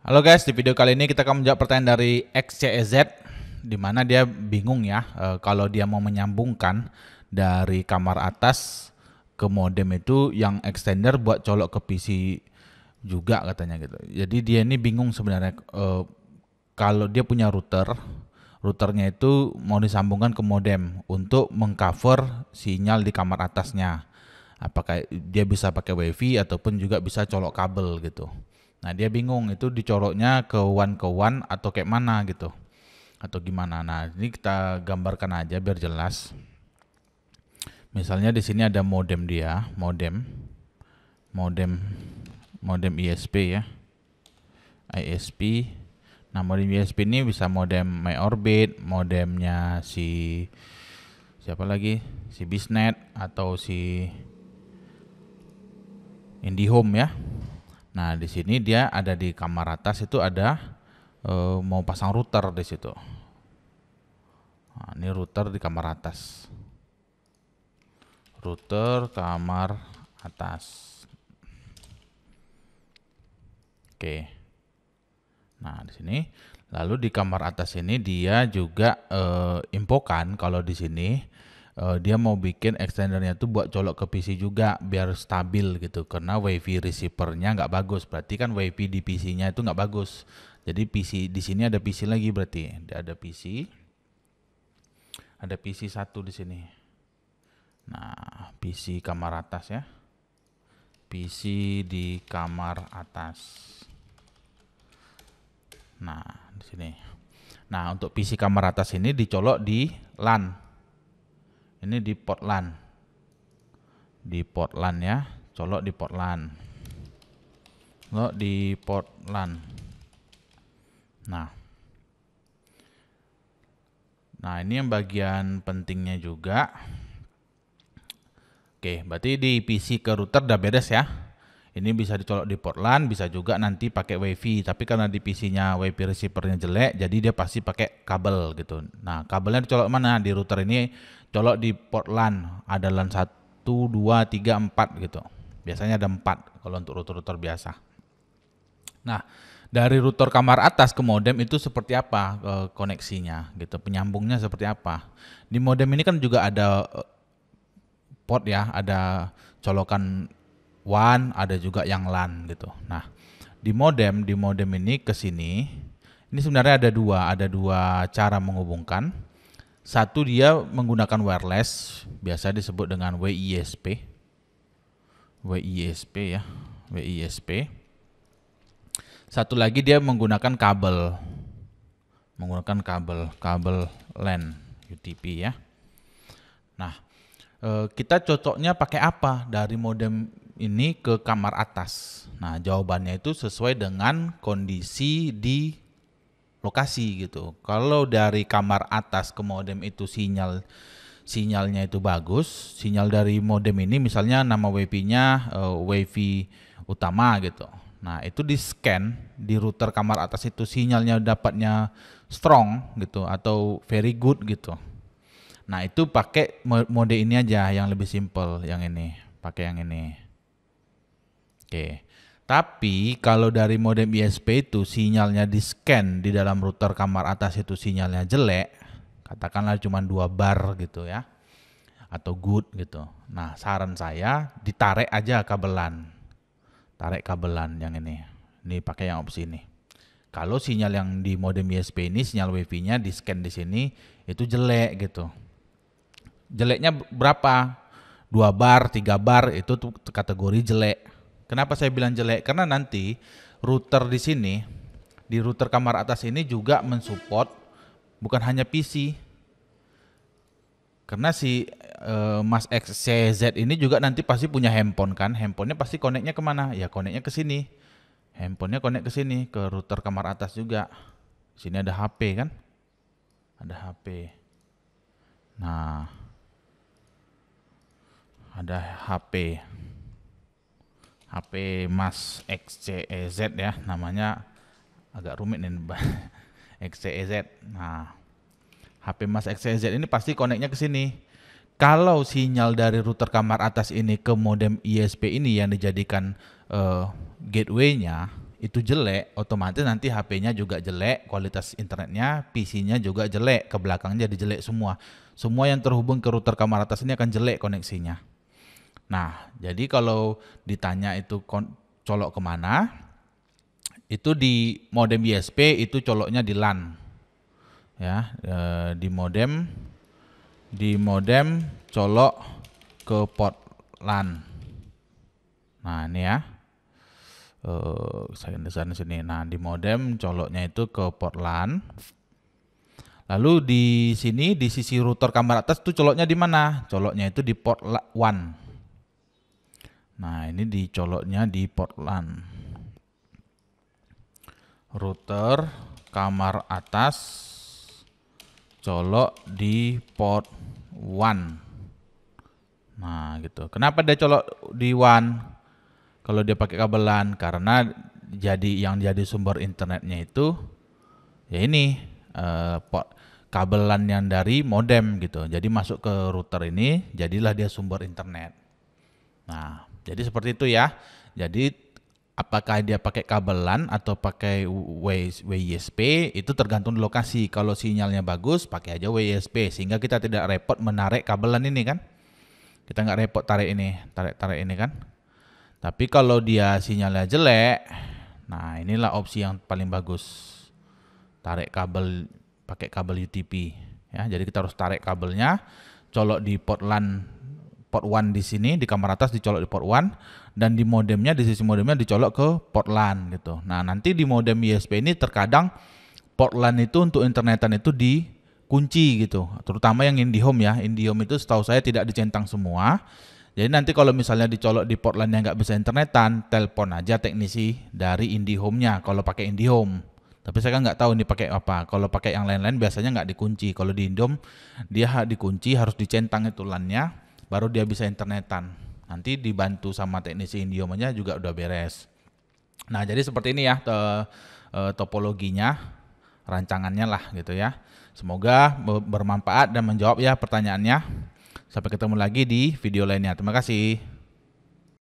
Halo guys, di video kali ini kita akan menjawab pertanyaan dari XCZ, dimana dia bingung ya kalau dia mau menyambungkan dari kamar atas ke modem itu yang extender buat colok ke PC juga katanya gitu. Jadi dia ini bingung sebenarnya kalau dia punya routernya itu mau disambungkan ke modem untuk mengcover sinyal di kamar atasnya. Apakah dia bisa pakai WiFi ataupun juga bisa colok kabel gitu. Nah dia bingung itu dicoloknya ke WAN atau kayak mana gitu atau gimana. Nah ini kita gambarkan aja biar jelas. Misalnya di sini ada modem dia, modem ISP ya, ISP. Nah modem ISP ini bisa modem MyOrbit, modemnya si siapa lagi, si Biznet atau si Indihome ya. Nah, di sini dia ada di kamar atas itu ada mau pasang router di situ. Nah, ini router di kamar atas. Router kamar atas. Oke. Nah, di sini lalu di kamar atas ini dia juga infokan kalau di sini dia mau bikin extendernya itu buat colok ke PC juga biar stabil gitu, karena WiFi receivernya nggak bagus, berarti kan WiFi di PC-nya itu nggak bagus. Jadi PC di sini ada PC lagi, berarti ada PC satu di sini. Nah PC kamar atas ya, PC di kamar atas. Nah di sini, nah untuk PC kamar atas ini dicolok di LAN. Ini di port LAN. Di port LAN ya, colok di port LAN. Colok di port LAN. Nah, ini yang bagian pentingnya juga. Oke, berarti di PC ke router udah beres ya. Ini bisa dicolok di port LAN, bisa juga nanti pakai WiFi, tapi karena di PC-nya WiFi receiver-nya jelek, jadi dia pasti pakai kabel gitu. Nah, kabelnya dicolok mana? Di router ini colok di port LAN, ada LAN 1, 2, 3, 4 gitu. Biasanya ada 4 kalau untuk router-router biasa. Nah, dari router kamar atas ke modem itu seperti apa koneksinya gitu, penyambungnya seperti apa? Di modem ini kan juga ada port ya, ada colokan WAN, ada juga yang LAN gitu. Nah, di modem ini ke sini, ini sebenarnya ada dua cara menghubungkan. Satu dia menggunakan wireless, biasa disebut dengan WISP ya, WISP. Satu lagi dia menggunakan kabel LAN UTP ya. Nah, kita cocoknya pakai apa dari modem ini ke kamar atas? Nah, jawabannya itu sesuai dengan kondisi di lokasi gitu. Kalau dari kamar atas ke modem itu sinyalnya itu bagus, sinyal dari modem ini misalnya nama WiFi-nya WiFi utama gitu. Nah, itu di-scan di router kamar atas itu sinyalnya dapatnya strong gitu atau very good gitu. Nah, itu pakai mode ini aja yang lebih simple, yang ini. Pakai yang ini. Oke, tapi kalau dari modem ISP itu sinyalnya di scan di dalam router kamar atas itu sinyalnya jelek, katakanlah cuma 2 bar gitu ya, atau good gitu. Nah saran saya ditarik aja kabelan, tarik kabelan yang ini pakai yang opsi ini. Kalau sinyal yang di modem ISP ini sinyal WiFi-nya di scan di sini itu jelek gitu. Jeleknya berapa? 2 bar, 3 bar itu kategori jelek. Kenapa saya bilang jelek? Karena nanti router di sini, di router kamar atas ini juga mensupport bukan hanya PC. Karena si Mas XCZ ini juga nanti pasti punya handphone kan. Handphonenya pasti koneknya kemana? Ya koneknya ke sini. Handphonenya konek ke sini, ke router kamar atas juga. Sini ada HP kan? Ada HP. Nah, ada HP. HP Mas XCZ ya, namanya agak rumit nih XCZ. Nah, HP Mas XCZ ini pasti koneknya ke sini. Kalau sinyal dari router kamar atas ini ke modem ISP ini yang dijadikan gateway-nya, itu jelek, otomatis nanti HP-nya juga jelek, kualitas internetnya, PC-nya juga jelek, ke belakangnya jadi jelek semua. Semua yang terhubung ke router kamar atas ini akan jelek koneksinya. Nah, jadi kalau ditanya itu colok kemana, itu di modem WISP itu coloknya di LAN. Ya, di modem colok ke port LAN. Nah, ini ya. Saya desain sini. Nah, di modem coloknya itu ke port LAN. Lalu di sini di sisi router kamar atas tuh coloknya di mana? Coloknya itu di port 1. Nah, ini dicoloknya di port LAN. Router kamar atas colok di port 1. Nah, gitu. Kenapa dia colok di 1? Kalau dia pakai kabel LAN, karena yang jadi sumber internetnya itu ya ini kabel LAN yang dari modem gitu. Jadi masuk ke router ini, jadilah dia sumber internet. Nah, jadi seperti itu ya. Jadi apakah dia pakai kabel LAN atau pakai WISP itu tergantung lokasi. Kalau sinyalnya bagus, pakai aja WISP sehingga kita tidak repot menarik kabel LAN ini kan. Kita nggak repot tarik ini kan. Tapi kalau dia sinyalnya jelek, nah inilah opsi yang paling bagus. Tarik kabel, pakai kabel UTP. Ya, jadi kita harus tarik kabelnya, colok di port LAN, port 1 di sini, di kamar atas dicolok di port 1, dan di modemnya, di sisi modemnya dicolok ke port LAN gitu. Nah, nanti di modem WISP ini terkadang port LAN itu untuk internetan itu dikunci gitu. Terutama yang Indihome ya, Indihome itu setahu saya tidak dicentang semua. Jadi nanti kalau misalnya dicolok di port LAN yang nggak bisa internetan, telepon aja teknisi dari Indihome-nya kalau pakai Indihome. Tapi saya kan nggak tahu ini pakai apa. Kalau pakai yang lain-lain biasanya nggak dikunci. Kalau di Indihome dia dikunci, harus dicentang itu LAN-nya, baru dia bisa internetan. Nanti dibantu sama teknisi Indihome-nya juga udah beres. Nah, jadi seperti ini ya topologinya, rancangannya lah gitu ya. Semoga bermanfaat dan menjawab ya pertanyaannya. Sampai ketemu lagi di video lainnya. Terima kasih.